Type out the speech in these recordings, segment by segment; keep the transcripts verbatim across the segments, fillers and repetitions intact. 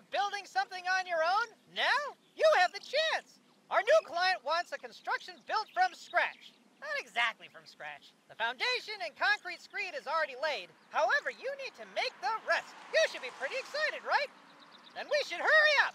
of building something on your own? Now you have the chance. Our new client wants a construction built from scratch. Not exactly from scratch. The foundation and concrete screed is already laid. However, you need to make the rest. You should be pretty excited, right? Then we should hurry up.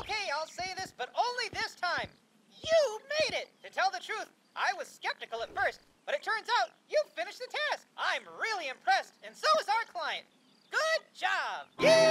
Okay, I'll say this, but only this time. You made it! To tell the truth, I was skeptical at first, but it turns out you've finished the task. I'm really impressed, and so is our client. Good job! Yay!